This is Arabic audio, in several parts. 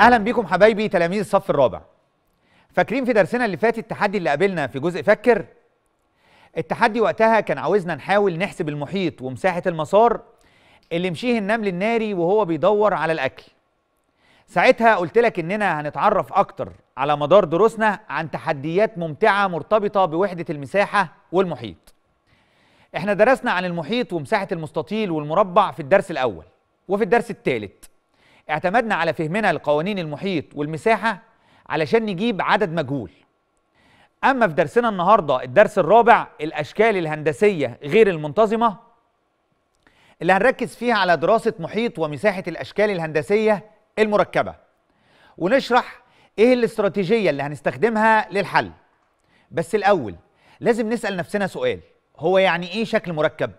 اهلا بيكم حبايبي تلاميذ الصف الرابع. فاكرين في درسنا اللي فات التحدي اللي قابلنا في جزء فكر؟ التحدي وقتها كان عاوزنا نحاول نحسب المحيط ومساحة المسار اللي مشيه النمل الناري وهو بيدور على الاكل. ساعتها قلت لك اننا هنتعرف اكتر على مدار دروسنا عن تحديات ممتعة مرتبطة بوحدة المساحة والمحيط. احنا درسنا عن المحيط ومساحة المستطيل والمربع في الدرس الاول، وفي الدرس الثالث اعتمدنا على فهمنا لقوانين المحيط والمساحة علشان نجيب عدد مجهول. أما في درسنا النهاردة الدرس الرابع الأشكال الهندسية غير المنتظمة، اللي هنركز فيها على دراسة محيط ومساحة الأشكال الهندسية المركبة، ونشرح إيه الاستراتيجية اللي هنستخدمها للحل. بس الأول لازم نسأل نفسنا سؤال، هو يعني إيه شكل مركب؟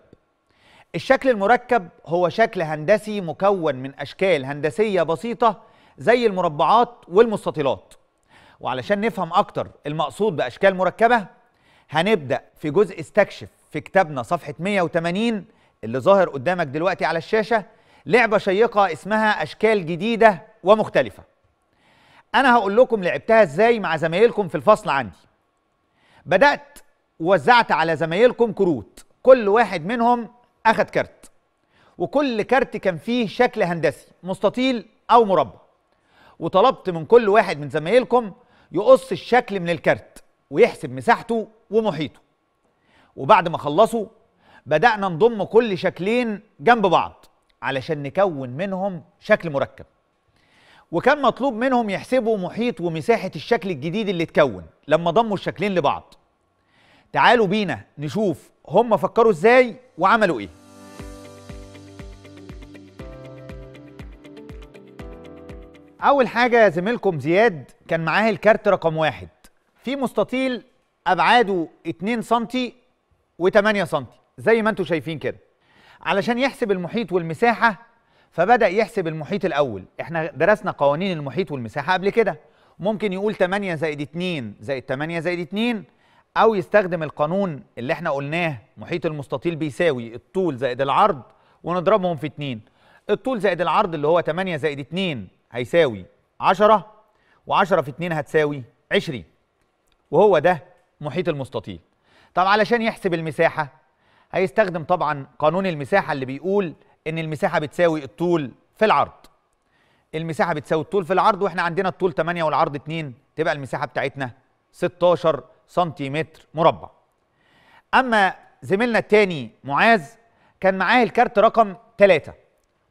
الشكل المركب هو شكل هندسي مكون من أشكال هندسية بسيطة زي المربعات والمستطيلات. وعلشان نفهم أكتر المقصود بأشكال مركبة هنبدأ في جزء استكشف في كتابنا صفحة 180 اللي ظاهر قدامك دلوقتي على الشاشة، لعبة شيقة اسمها أشكال جديدة ومختلفة. أنا هقول لكم لعبتها إزاي مع زمايلكم في الفصل عندي. بدأت ووزعت على زمايلكم كروت، كل واحد منهم أخذ كارت، وكل كارت كان فيه شكل هندسي مستطيل أو مربع، وطلبت من كل واحد من زمايلكم يقص الشكل من الكارت ويحسب مساحته ومحيطه. وبعد ما خلصوا بدأنا نضم كل شكلين جنب بعض علشان نكون منهم شكل مركب، وكان مطلوب منهم يحسبوا محيط ومساحة الشكل الجديد اللي اتكون لما ضموا الشكلين لبعض. تعالوا بينا نشوف هم فكروا ازاي وعملوا ايه. اول حاجة زميلكم زياد كان معاه الكارت رقم 1 في مستطيل ابعاده 2 سنتي و8 سنتي زي ما انتم شايفين كده. علشان يحسب المحيط والمساحة فبدأ يحسب المحيط الاول. احنا درسنا قوانين المحيط والمساحة قبل كده، ممكن يقول 8 زائد 2 زائد 8 زائد 2، أو يستخدم القانون اللي احنا قلناه محيط المستطيل بيساوي الطول زائد العرض ونضربهم في 2. الطول زائد العرض اللي هو 8 زائد 2 هيساوي 10، و10 في 2 هتساوي 20، وهو ده محيط المستطيل. طب علشان يحسب المساحة هيستخدم طبعا قانون المساحة اللي بيقول إن المساحة بتساوي الطول في العرض. المساحة بتساوي الطول في العرض، واحنا عندنا الطول 8 والعرض 2، تبقى المساحة بتاعتنا 16 سنتيمتر مربع. أما زميلنا التاني معاذ كان معاه الكارت رقم 3،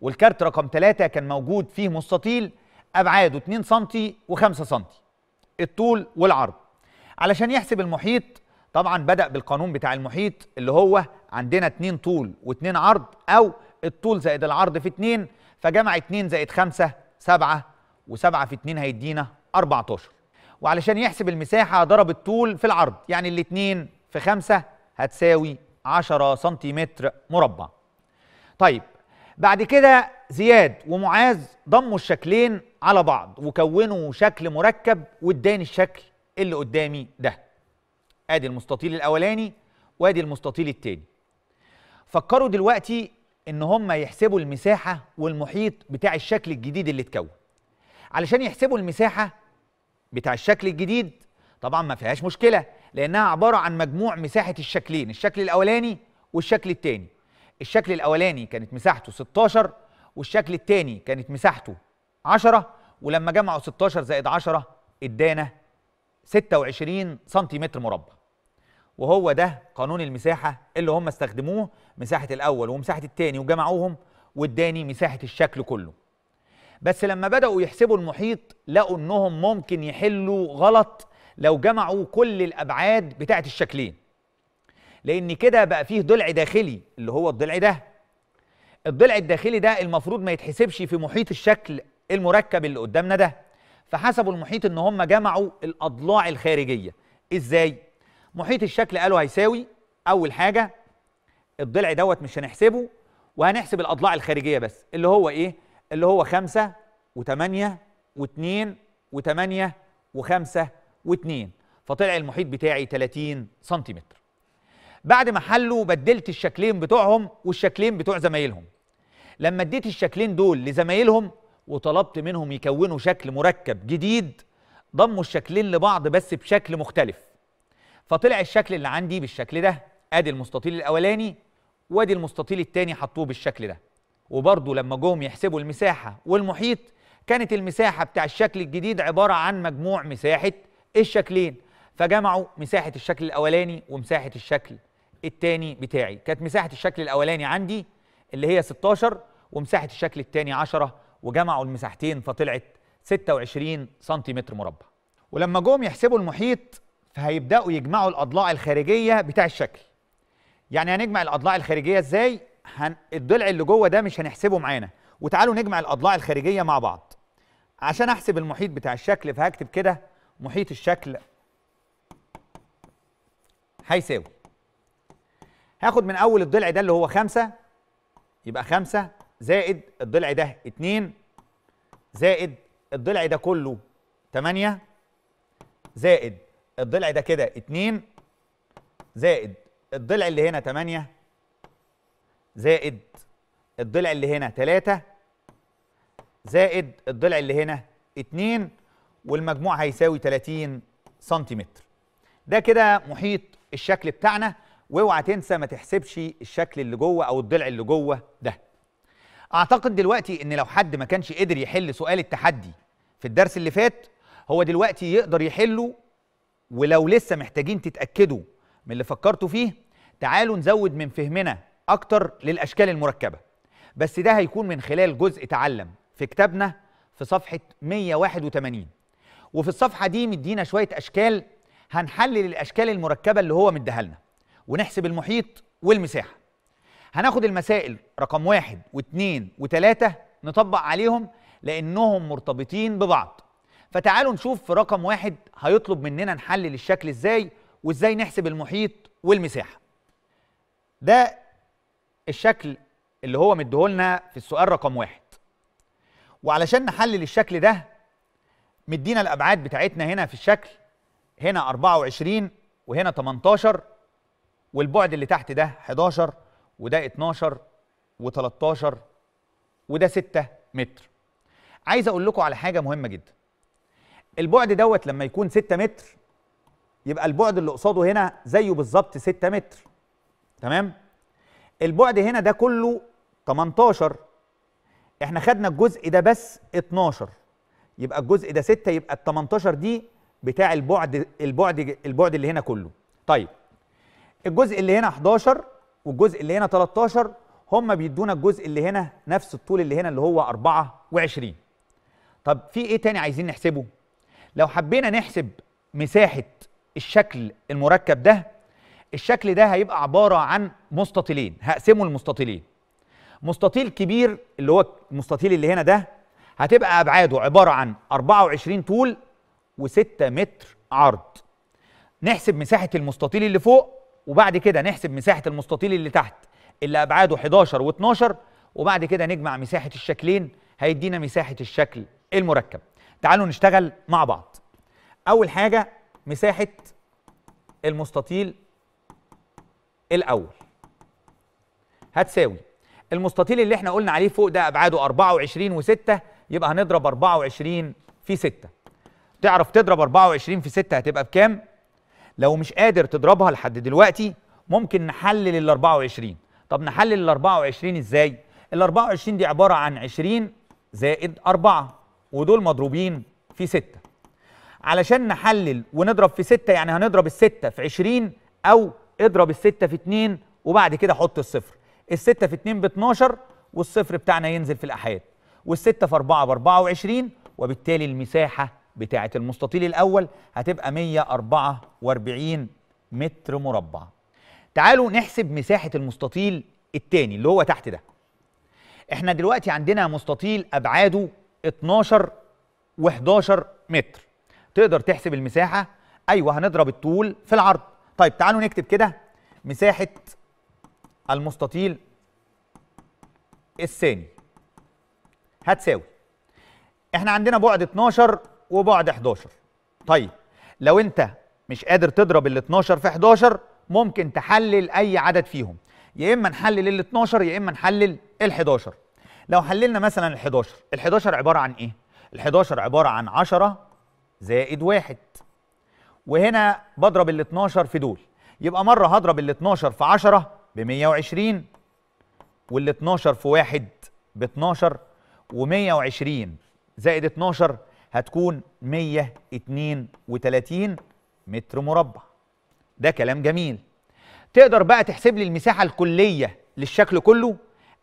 والكارت رقم 3 كان موجود فيه مستطيل أبعاده 2 سنتي و5 سنتي الطول والعرض. علشان يحسب المحيط طبعا بدأ بالقانون بتاع المحيط اللي هو عندنا 2 طول و2 عرض، أو الطول زائد العرض في 2، فجمع 2 زائد 5 7، و7 في 2 هيدينا 14. وعلشان يحسب المساحة ضرب الطول في العرض، يعني الاتنين في 5 هتساوي 10 سنتيمتر مربع. طيب بعد كده زياد ومعاذ ضموا الشكلين على بعض وكونوا شكل مركب، واداني الشكل اللي قدامي ده. ادي المستطيل الاولاني وادي المستطيل التاني. فكروا دلوقتي ان هم يحسبوا المساحة والمحيط بتاع الشكل الجديد اللي اتكون. علشان يحسبوا المساحة بتاع الشكل الجديد طبعا ما فيهاش مشكلة، لأنها عبارة عن مجموع مساحة الشكلين، الشكل الأولاني والشكل التاني. الشكل الأولاني كانت مساحته 16، والشكل التاني كانت مساحته 10، ولما جمعوا 16 زائد 10 ادانا 26 سنتيمتر مربع، وهو ده قانون المساحة اللي هم استخدموه، مساحة الأول ومساحة التاني وجمعوهم واداني مساحة الشكل كله. بس لما بدأوا يحسبوا المحيط لقوا انهم ممكن يحلوا غلط لو جمعوا كل الابعاد بتاعت الشكلين، لان كده بقى فيه ضلع داخلي اللي هو الضلع ده. الضلع الداخلي ده المفروض ما يتحسبش في محيط الشكل المركب اللي قدامنا ده. فحسبوا المحيط ان هم جمعوا الاضلاع الخارجية. ازاي؟ محيط الشكل قالوا هيساوي اول حاجة الضلع دوت مش هنحسبه، وهنحسب الاضلاع الخارجية بس، اللي هو ايه؟ اللي هو 5 و8 و2 و8 و5 و2، فطلع المحيط بتاعي 30 سنتيمتر. بعد ما حلوا بدلت الشكلين بتوعهم والشكلين بتوع زمايلهم. لما اديت الشكلين دول لزمايلهم وطلبت منهم يكونوا شكل مركب جديد ضموا الشكلين لبعض بس بشكل مختلف. فطلع الشكل اللي عندي بالشكل ده، ادي المستطيل الاولاني وادي المستطيل الثاني حطوه بالشكل ده. وبرضه لما جم يحسبوا المساحه والمحيط كانت المساحه بتاع الشكل الجديد عباره عن مجموع مساحه الشكلين، فجمعوا مساحه الشكل الاولاني ومساحه الشكل الثاني بتاعي. كانت مساحه الشكل الاولاني عندي اللي هي 16 ومساحه الشكل الثاني 10، وجمعوا المساحتين فطلعت 26 سنتيمتر مربع. ولما جم يحسبوا المحيط فهيبداوا يجمعوا الاضلاع الخارجيه بتاع الشكل. يعني هنجمع الاضلاع الخارجيه ازاي؟ الضلع اللي جوه ده مش هنحسبه معانا، وتعالوا نجمع الاضلاع الخارجيه مع بعض. عشان احسب المحيط بتاع الشكل فهكتب كده محيط الشكل هيساوي، هاخد من اول الضلع ده اللي هو 5، يبقى 5 زائد الضلع ده 2 زائد الضلع ده كله 8 زائد الضلع ده كده 2 زائد الضلع اللي هنا 8 زائد الضلع اللي هنا 3 زائد الضلع اللي هنا 2، والمجموع هيساوي 30 سنتيمتر. ده كده محيط الشكل بتاعنا. واوعى تنسى ما تحسبش الشكل اللي جوه او الضلع اللي جوه ده. اعتقد دلوقتي ان لو حد ما كانش قدر يحل سؤال التحدي في الدرس اللي فات هو دلوقتي يقدر يحله. ولو لسه محتاجين تتأكدوا من اللي فكرتوا فيه تعالوا نزود من فهمنا اكتر للاشكال المركبة، بس ده هيكون من خلال جزء تعلم في كتابنا في صفحة 181. وفي الصفحة دي مدينا شوية اشكال هنحلل الاشكال المركبة اللي هو مديها لنا ونحسب المحيط والمساحة. هناخد المسائل رقم 1 و2 و3 نطبق عليهم لأنهم مرتبطين ببعض. فتعالوا نشوف في رقم 1 هيطلب مننا نحلل الشكل ازاي وازاي نحسب المحيط والمساحة. ده الشكل اللي هو مديهولنا في السؤال رقم 1. وعلشان نحلل الشكل ده مدينا الأبعاد بتاعتنا هنا في الشكل، هنا 24 وهنا 18، والبعد اللي تحت ده 11 وده 12 و13 وده 6 متر. عايز اقول لكم على حاجه مهمه جدا. البعد دوت لما يكون 6 متر يبقى البعد اللي قصاده هنا زيه بالظبط 6 متر، تمام؟ البعد هنا ده كله 18، احنا خدنا الجزء ده بس 12، يبقى الجزء ده 6، يبقى ال 18 دي بتاع البعد اللي هنا كله. طيب الجزء اللي هنا 11 والجزء اللي هنا 13 هم بيدونا الجزء اللي هنا نفس الطول اللي هنا اللي هو 24. طب في ايه تاني عايزين نحسبه؟ لو حبينا نحسب مساحة الشكل المركب ده، الشكل ده هيبقى عبارة عن مستطيلين، هقسمه المستطيلين. مستطيل كبير اللي هو المستطيل اللي هنا ده هتبقى أبعاده عبارة عن 24 طول و6 متر عرض. نحسب مساحة المستطيل اللي فوق وبعد كده نحسب مساحة المستطيل اللي تحت اللي أبعاده 11 و12 وبعد كده نجمع مساحة الشكلين هيدينا مساحة الشكل المركب. تعالوا نشتغل مع بعض. أول حاجة مساحة المستطيل الأول هتساوي المستطيل اللي احنا قلنا عليه فوق ده أبعاده 24 و6، يبقى هنضرب 24 في 6. تعرف تضرب 24 في 6 هتبقى بكام؟ لو مش قادر تضربها لحد دلوقتي ممكن نحلل ال 24. طب نحلل ال 24 ازاي؟ ال 24 دي عباره عن 20 زائد 4 ودول مضروبين في 6. علشان نحلل ونضرب في 6 يعني هنضرب ال 6 في 20 او اضرب ال 6 في 2 وبعد كده حط الصفر. ال 6 في 2 ب 12 والصفر بتاعنا ينزل في الآحاد، وال 6 في 4 ب 24، وبالتالي المساحه بتاعة المستطيل الأول هتبقى 144 متر مربع. تعالوا نحسب مساحة المستطيل التاني اللي هو تحت ده. احنا دلوقتي عندنا مستطيل أبعاده 12 و11 متر. تقدر تحسب المساحة؟ أيوه، هنضرب الطول في العرض. طيب تعالوا نكتب كده مساحة المستطيل الثاني هتساوي، احنا عندنا بعد 12 وبعد 11. طيب لو انت مش قادر تضرب ال 12 في 11 ممكن تحلل اي عدد فيهم، يا اما نحلل ال 12 يا اما نحلل ال 11. لو حللنا مثلا ال11 عباره عن ايه؟ ال11 عباره عن 10 زائد 1، وهنا بضرب ال12 في دول، يبقى مره هضرب ال12 في 10 ب 120، وال12 في 1 ب 12، و120 زائد 12 هتكون 132 متر مربع. ده كلام جميل. تقدر بقى تحسب لي المساحة الكلية للشكل كله؟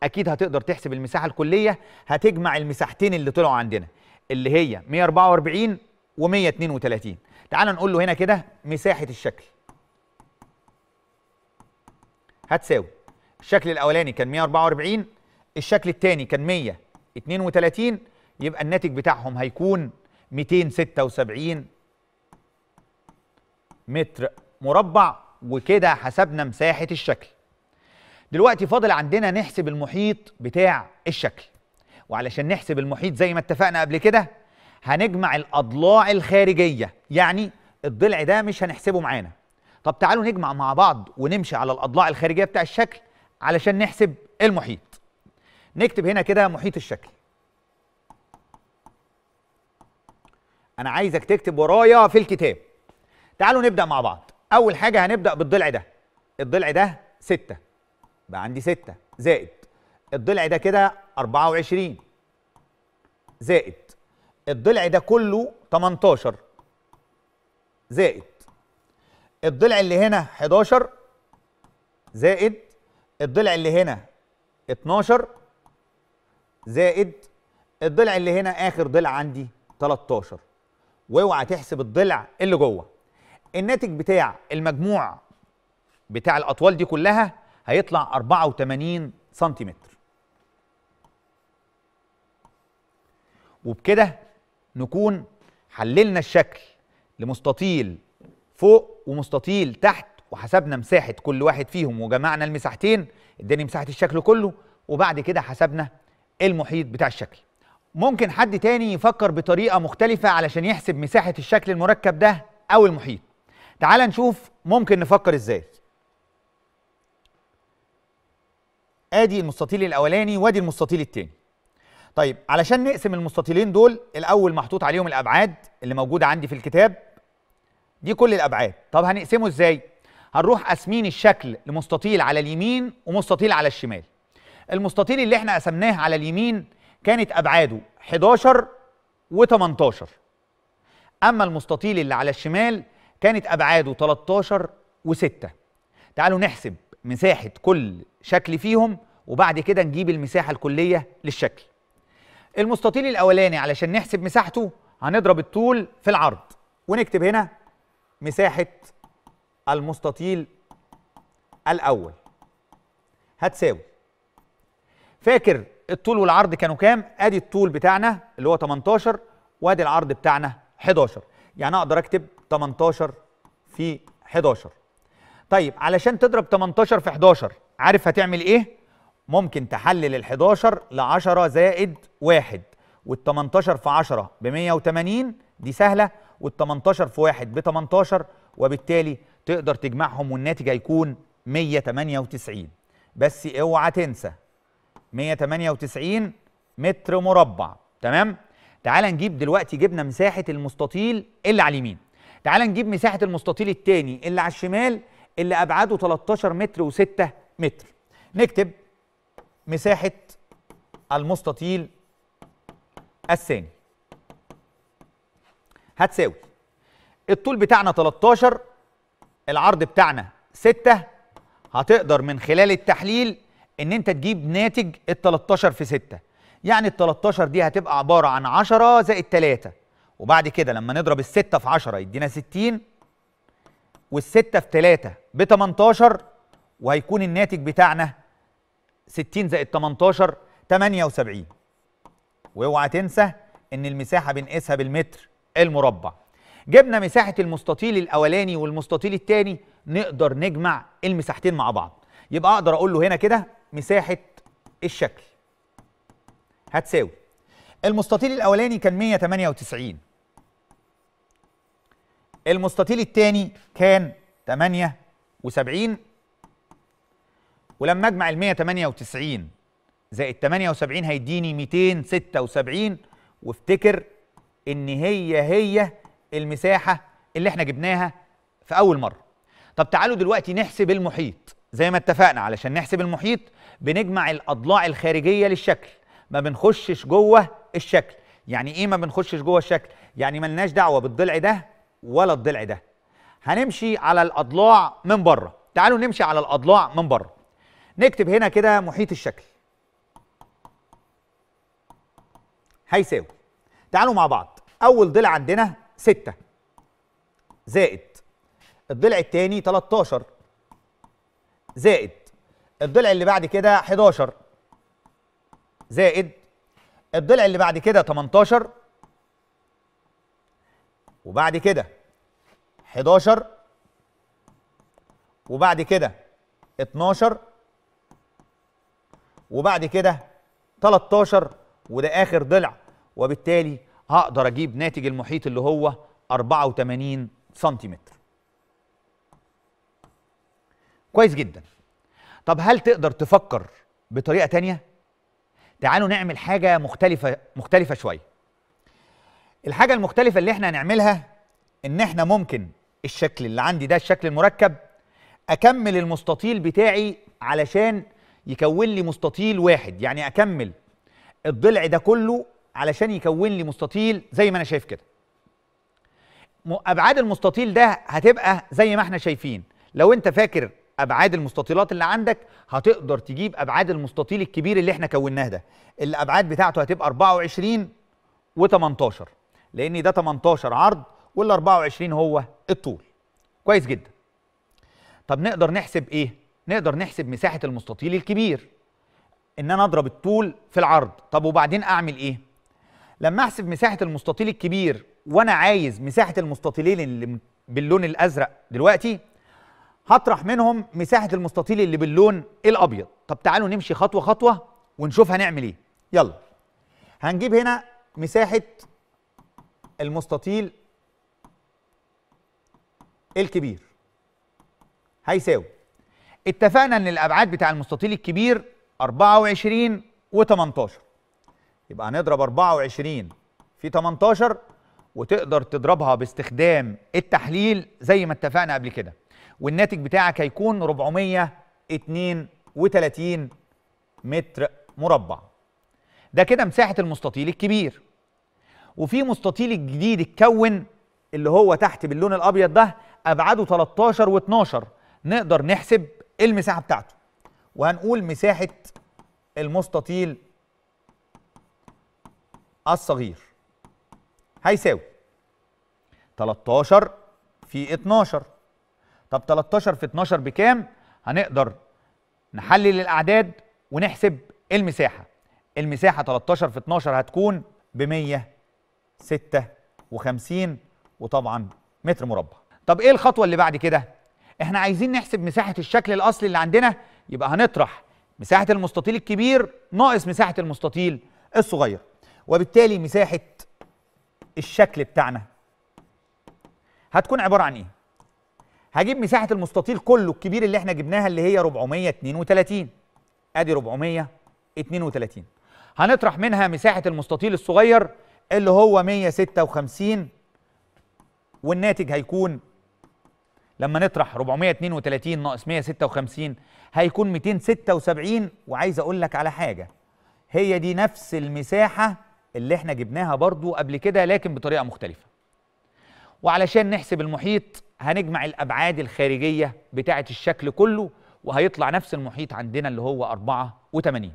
أكيد هتقدر تحسب المساحة الكلية، هتجمع المساحتين اللي طلعوا عندنا اللي هي 144 و132. تعال نقول له هنا كده مساحة الشكل هتساوي، الشكل الأولاني كان 144، الشكل الثاني كان 132، يبقى الناتج بتاعهم هيكون 276 متر مربع. وكده حسبنا مساحة الشكل. دلوقتي فاضل عندنا نحسب المحيط بتاع الشكل، وعلشان نحسب المحيط زي ما اتفقنا قبل كده هنجمع الأضلاع الخارجية، يعني الضلع ده مش هنحسبه معانا. طب تعالوا نجمع مع بعض ونمشي على الأضلاع الخارجية بتاع الشكل علشان نحسب المحيط. نكتب هنا كده محيط الشكل. أنا عايزك تكتب ورايا في الكتاب. تعالوا نبدأ مع بعض. أول حاجة هنبدأ بالضلع ده، الضلع ده 6، بقى عندي 6 زائد الضلع ده كده 24 زائد الضلع ده كله 18 زائد الضلع اللي هنا 11 زائد الضلع اللي هنا 12 زائد الضلع اللي هنا آخر ضلع عندي 13. واوعى تحسب الضلع اللي جوه. الناتج بتاع المجموع بتاع الأطوال دي كلها هيطلع 84 سنتيمتر. وبكده نكون حللنا الشكل لمستطيل فوق ومستطيل تحت، وحسبنا مساحة كل واحد فيهم وجمعنا المساحتين، اداني مساحة الشكل كله، وبعد كده حسبنا المحيط بتاع الشكل. ممكن حد تاني يفكر بطريقة مختلفة علشان يحسب مساحة الشكل المركب ده أو المحيط. تعال نشوف ممكن نفكر إزاي. آدي المستطيل الأولاني وآدي المستطيل التاني. طيب علشان نقسم المستطيلين دول، الأول محطوط عليهم الأبعاد اللي موجودة عندي في الكتاب، دي كل الأبعاد. طب هنقسمه إزاي؟ هنروح قاسمين الشكل لمستطيل على اليمين ومستطيل على الشمال. المستطيل اللي احنا قسمناه على اليمين كانت أبعاده 11 و18، أما المستطيل اللي على الشمال كانت أبعاده 13 و6. تعالوا نحسب مساحة كل شكل فيهم وبعد كده نجيب المساحة الكلية للشكل. المستطيل الأولاني علشان نحسب مساحته هنضرب الطول في العرض، ونكتب هنا مساحة المستطيل الأول هتساوي. فاكر الطول والعرض كانوا كام؟ أدي الطول بتاعنا اللي هو 18 وأدي العرض بتاعنا 11، يعني اقدر اكتب 18 في 11. طيب علشان تضرب 18 في 11 عارف هتعمل ايه؟ ممكن تحلل ال11 ل10 زائد 1، وال18 في 10 ب 180، دي سهله، وال18 في 1 ب 18، وبالتالي تقدر تجمعهم والناتج هيكون 198. بس اوعى تنسى 198 متر مربع. تمام؟ تعال نجيب دلوقتي، جبنا مساحة المستطيل اللي على اليمين، تعال نجيب مساحة المستطيل التاني اللي على الشمال اللي أبعاده 13 متر و6 متر. نكتب مساحة المستطيل الثاني هتساوي الطول بتاعنا 13، العرض بتاعنا 6. هتقدر من خلال التحليل إن أنت تجيب ناتج ال 13 في 6، يعني ال 13 دي هتبقى عبارة عن 10 زائد 3، وبعد كده لما نضرب ال6 في 10 يدينا 60، وال6 في 3 ب 18، وهيكون الناتج بتاعنا 60 زائد 18 78. واوعى تنسى إن المساحة بنقيسها بالمتر المربع. جبنا مساحة المستطيل الأولاني والمستطيل الثاني، نقدر نجمع المساحتين مع بعض، يبقى أقدر أقول له هنا كده مساحة الشكل هتساوي المستطيل الأولاني كان 198، المستطيل الثاني كان 78، ولما أجمع ال 198 زائد 78 هيديني 276. وافتكر ان هي المساحة اللي احنا جبناها في اول مرة. طب تعالوا دلوقتي نحسب المحيط زي ما اتفقنا. علشان نحسب المحيط بنجمع الاضلاع الخارجية للشكل، ما بنخشش جوه الشكل. يعني ايه ما بنخشش جوه الشكل؟ يعني ملناش دعوة بالضلع ده ولا الضلع ده، هنمشي على الاضلاع من بره. تعالوا نمشي على الاضلاع من بره. نكتب هنا كده محيط الشكل هيساوي، تعالوا مع بعض، اول ضلع عندنا 6 زائد الضلع الثاني 13 زائد الضلع اللي بعد كده 11 زائد الضلع اللي بعد كده 18 وبعد كده 11 وبعد كده 12 وبعد كده 13 وده آخر ضلع. وبالتالي هقدر أجيب ناتج المحيط اللي هو 84 سنتيمتر. كويس جدا. طب هل تقدر تفكر بطريقة تانية؟ تعالوا نعمل حاجة مختلفة شوية. الحاجة المختلفة اللي احنا هنعملها إن احنا ممكن الشكل اللي عندي ده الشكل المركب أكمل المستطيل بتاعي علشان يكون لي مستطيل واحد. يعني أكمل الضلع ده كله علشان يكون لي مستطيل زي ما أنا شايف كده. أبعاد المستطيل ده هتبقى زي ما احنا شايفين. لو أنت فاكر أبعاد المستطيلات اللي عندك هتقدر تجيب أبعاد المستطيل الكبير اللي احنا كوناه ده، اللي الأبعاد بتاعته هتبقى 24 و18 لأن ده 18 عرض وال 24 هو الطول. كويس جدا. طب نقدر نحسب إيه؟ نقدر نحسب مساحة المستطيل الكبير، إن أنا أضرب الطول في العرض. طب وبعدين أعمل إيه؟ لما أحسب مساحة المستطيل الكبير وأنا عايز مساحة المستطيلين اللي باللون الأزرق دلوقتي هطرح منهم مساحة المستطيل اللي باللون الأبيض. طب تعالوا نمشي خطوة خطوة ونشوف هنعمل إيه. يلا هنجيب هنا مساحة المستطيل الكبير هيساوي، اتفقنا ان الابعاد بتاع المستطيل الكبير 24 و18، يبقى هنضرب 24 في 18 وتقدر تضربها باستخدام التحليل زي ما اتفقنا قبل كده، والناتج بتاعك هيكون 432 متر مربع. ده كده مساحة المستطيل الكبير. وفي مستطيل جديد اتكون اللي هو تحت باللون الابيض ده ابعاده 13 و12 نقدر نحسب المساحة بتاعته، وهنقول مساحة المستطيل الصغير هيساوي 13 في 12. طب 13 في 12 بكام؟ هنقدر نحلل الأعداد ونحسب المساحة. المساحة 13 في 12 هتكون ب 156 وطبعا متر مربع. طب ايه الخطوة اللي بعد كده؟ احنا عايزين نحسب مساحة الشكل الأصلي اللي عندنا، يبقى هنطرح مساحة المستطيل الكبير ناقص مساحة المستطيل الصغير، وبالتالي مساحة الشكل بتاعنا هتكون عبارة عن ايه؟ هجيب مساحة المستطيل كله الكبير اللي احنا جبناها اللي هي 432، ادي 432 هنطرح منها مساحة المستطيل الصغير اللي هو 156، والناتج هيكون لما نطرح 432 ناقص 156 هيكون 276. وعايز اقول لك على حاجة، هي دي نفس المساحة اللي احنا جبناها برضو قبل كده لكن بطريقة مختلفة. وعلشان نحسب المحيط هنجمع الأبعاد الخارجية بتاعة الشكل كله وهيطلع نفس المحيط عندنا اللي هو 84.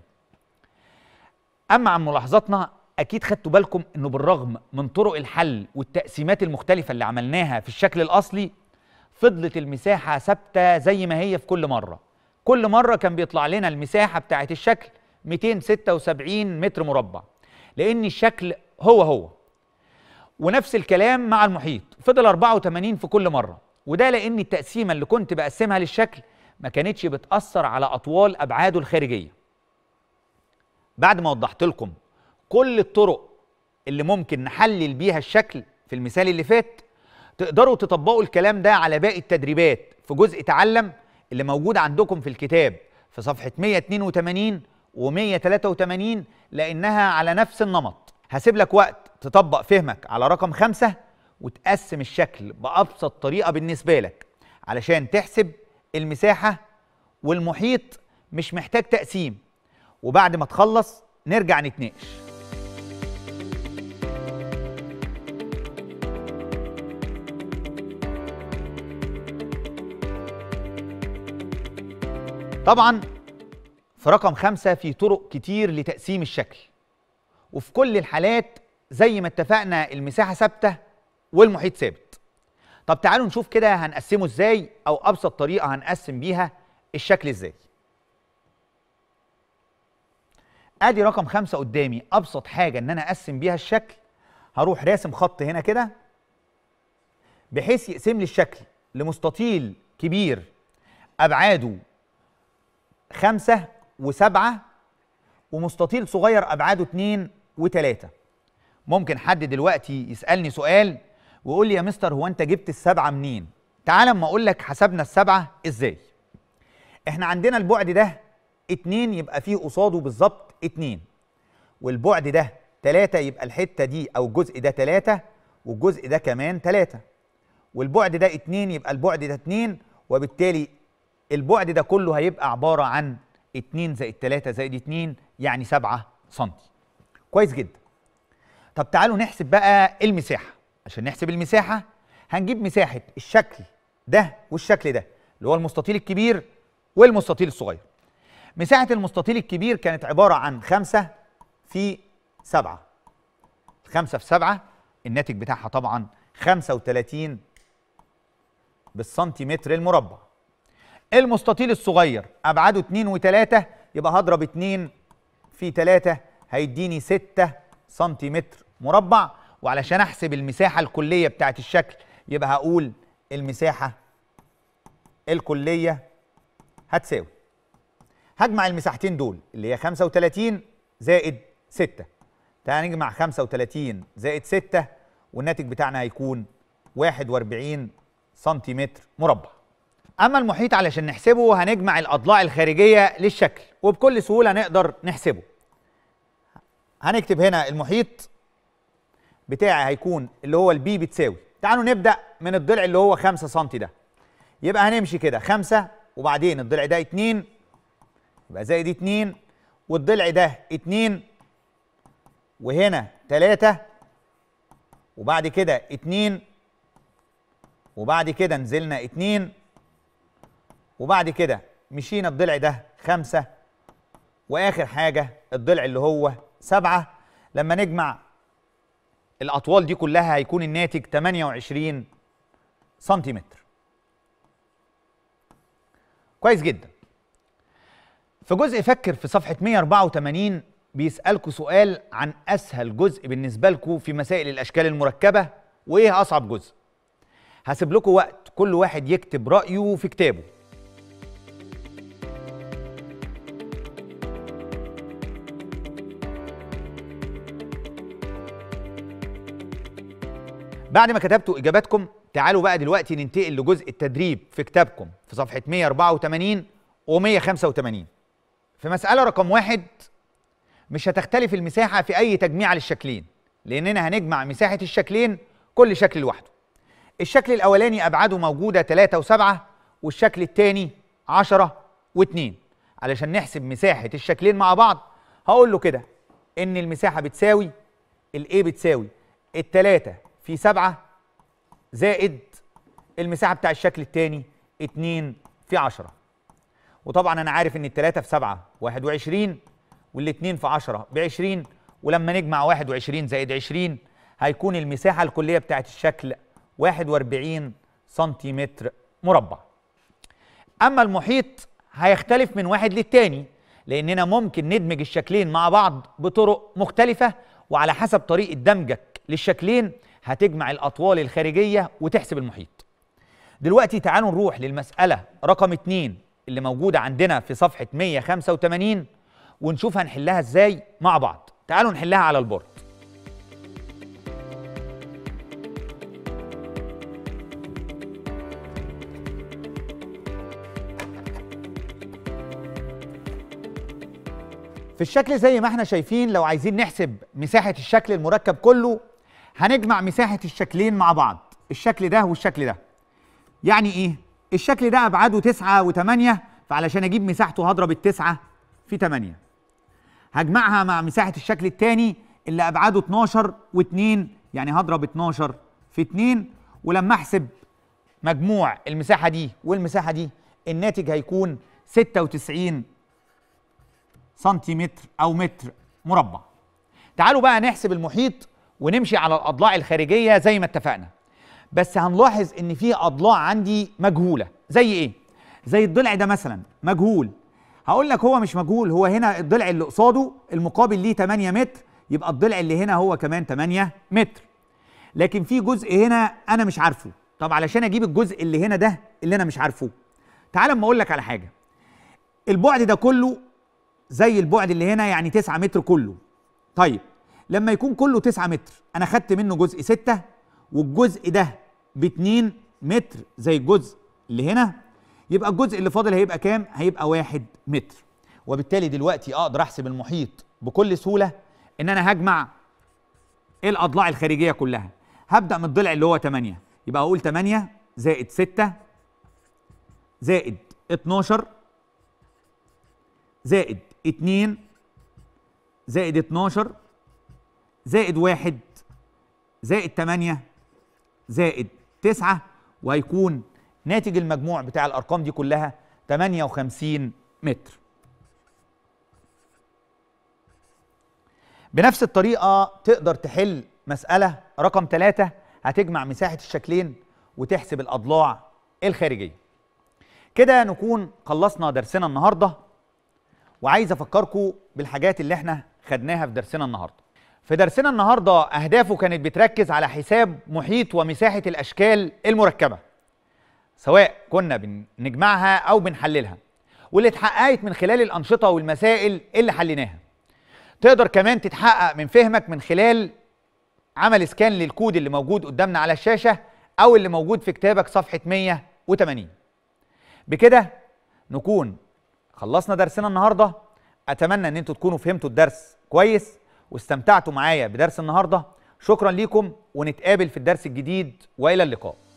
أما عن ملاحظاتنا أكيد خدتوا بالكم إنه بالرغم من طرق الحل والتقسيمات المختلفة اللي عملناها في الشكل الأصلي فضلت المساحة ثابتة زي ما هي في كل مرة. كل مرة كان بيطلع لنا المساحة بتاعة الشكل 276 متر مربع لأن الشكل هو ونفس الكلام مع المحيط، فضل 84 في كل مرة، وده لأن التقسيمة اللي كنت بقسمها للشكل ما كانتش بتأثر على أطوال أبعاده الخارجية. بعد ما وضحت لكم كل الطرق اللي ممكن نحلل بيها الشكل في المثال اللي فات، تقدروا تطبقوا الكلام ده على باقي التدريبات في جزء تعلم اللي موجود عندكم في الكتاب في صفحة 182 و183 لأنها على نفس النمط. هسيب لك وقت تطبق فهمك على رقم 5 وتقسم الشكل بأبسط طريقة بالنسبة لك علشان تحسب المساحة والمحيط، مش محتاج تقسيم. وبعد ما تخلص نرجع نتناقش. طبعا في رقم 5 في طرق كتير لتقسيم الشكل، وفي كل الحالات زي ما اتفقنا المساحة ثابتة والمحيط ثابت. طب تعالوا نشوف كده هنقسمه ازاي، او ابسط طريقة هنقسم بيها الشكل ازاي. ادي رقم 5 قدامي، ابسط حاجة ان انا اقسم بيها الشكل هروح راسم خط هنا كده بحيث يقسم لي الشكل لمستطيل كبير ابعاده 5 و7 ومستطيل صغير أبعاده 2 و3. ممكن حد دلوقتي يسألني سؤال ويقول لي يا مستر هو أنت جبت ال7 منين؟ تعال أما أقول لك حسبنا ال7 إزاي. إحنا عندنا البعد ده 2 يبقى فيه قصاده بالظبط 2، والبعد ده 3 يبقى الحتة دي أو الجزء ده 3 والجزء ده كمان 3، والبعد ده 2 يبقى البعد ده 2، وبالتالي البعد ده كله هيبقى عبارة عن 2 زائد 3 زائد 2 يعني 7 سنتي. كويس جدا. طب تعالوا نحسب بقى المساحة. عشان نحسب المساحة هنجيب مساحة الشكل ده والشكل ده اللي هو المستطيل الكبير والمستطيل الصغير. مساحة المستطيل الكبير كانت عبارة عن 5 في 7، 5 في 7 الناتج بتاعها طبعا 35 بالسنتيمتر المربع. المستطيل الصغير أبعاده 2 و3 يبقى هضرب 2 في 3 هيديني 6 سنتيمتر مربع. وعلشان أحسب المساحة الكلية بتاعت الشكل يبقى هقول المساحة الكلية هتساوي، هجمع المساحتين دول اللي هي 35 زائد 6، هنجمع 35 زائد 6 والناتج بتاعنا هيكون 41 سنتيمتر مربع. أما المحيط علشان نحسبه هنجمع الأضلاع الخارجية للشكل وبكل سهولة نقدر نحسبه. هنكتب هنا المحيط بتاعي هيكون اللي هو البي بتساوي، تعالوا نبدأ من الضلع اللي هو 5 سم ده، يبقى هنمشي كده 5 وبعدين الضلع ده 2 يبقى زائد 2 والضلع ده 2 وهنا 3 وبعد كده 2 وبعد كده نزلنا 2 وبعد كده مشينا الضلع ده 5 واخر حاجه الضلع اللي هو 7. لما نجمع الاطوال دي كلها هيكون الناتج 28 سنتيمتر. كويس جدا. في جزء فكر في صفحه 184 بيسالكوا سؤال عن اسهل جزء بالنسبه لكم في مسائل الاشكال المركبه وايه اصعب جزء. هسيب لكم وقت كل واحد يكتب رايه في كتابه. بعد ما كتبتوا إجاباتكم تعالوا بقى دلوقتي ننتقل لجزء التدريب في كتابكم في صفحة 184 و185. في مسألة رقم 1 مش هتختلف المساحة في أي تجميع للشكلين، لأننا هنجمع مساحة الشكلين كل شكل لوحده. الشكل الأولاني أبعاده موجودة 3 و7 والشكل الثاني 10 و2. علشان نحسب مساحة الشكلين مع بعض هقول له كده إن المساحة بتساوي الإيه بتساوي 3 في 7 زائد المساحة بتاع الشكل التاني 2 في 10. وطبعا أنا عارف إن 3 في 7 21 وال2 في 10 ب20، ولما نجمع 21 زائد 20 هيكون المساحة الكلية بتاعت الشكل 41 سنتيمتر مربع. أما المحيط هيختلف من واحد للتاني لأننا ممكن ندمج الشكلين مع بعض بطرق مختلفة، وعلى حسب طريقة دمجك للشكلين هتجمع الأطوال الخارجية وتحسب المحيط. دلوقتي تعالوا نروح للمسألة رقم 2 اللي موجودة عندنا في صفحة 185 ونشوف هنحلها ازاي مع بعض. تعالوا نحلها على البورد. في الشكل زي ما احنا شايفين، لو عايزين نحسب مساحة الشكل المركب كله هنجمع مساحة الشكلين مع بعض، الشكل ده والشكل ده. يعني ايه؟ الشكل ده ابعاده 9 و8، فعلشان اجيب مساحته هضرب 9 في 8، هجمعها مع مساحة الشكل التاني اللي ابعاده 12 و2، يعني هضرب 12 في 2، ولما احسب مجموع المساحة دي والمساحة دي الناتج هيكون 96 سنتيمتر أو متر مربع. تعالوا بقى نحسب المحيط ونمشي على الأضلاع الخارجية زي ما اتفقنا، بس هنلاحظ إن في أضلاع عندي مجهولة. زي إيه؟ زي الضلع ده مثلا مجهول. هقول لك هو مش مجهول، هو هنا الضلع اللي قصاده المقابل ليه 8 متر، يبقى الضلع اللي هنا هو كمان 8 متر. لكن في جزء هنا أنا مش عارفه، طب علشان أجيب الجزء اللي هنا ده اللي أنا مش عارفه، تعال اما اقول لك على حاجة. البعد ده كله زي البعد اللي هنا، يعني 9 متر كله. طيب لما يكون كله 9 متر انا خدت منه جزء 6، والجزء ده ب2 متر زي الجزء اللي هنا، يبقى الجزء اللي فاضل هيبقى كام؟ هيبقى 1 متر. وبالتالي دلوقتي اقدر احسب المحيط بكل سهولة، ان انا هجمع الاضلاع الخارجية كلها. هبدأ من الضلع اللي هو 8، يبقى اقول 8 زائد 6 زائد 12 زائد 2 زائد 12 زائد 1 زائد 8 زائد 9، وهيكون ناتج المجموع بتاع الأرقام دي كلها 58 متر. بنفس الطريقة تقدر تحل مسألة رقم 3، هتجمع مساحة الشكلين وتحسب الأضلاع الخارجية. كده نكون خلصنا درسنا النهارده، وعايز افكركم بالحاجات اللي احنا خدناها في درسنا النهارده. في درسنا النهارده اهدافه كانت بتركز على حساب محيط ومساحه الاشكال المركبه، سواء كنا بنجمعها او بنحللها، واللي اتحققت من خلال الانشطه والمسائل اللي حليناها. تقدر كمان تتحقق من فهمك من خلال عمل سكان للكود اللي موجود قدامنا على الشاشه، او اللي موجود في كتابك صفحه 180. بكده نكون خلصنا درسنا النهارده. اتمنى ان انتوا تكونوا فهمتوا الدرس كويس واستمتعتوا معايا بدرس النهارده. شكرا ليكم، ونتقابل في الدرس الجديد، والى اللقاء.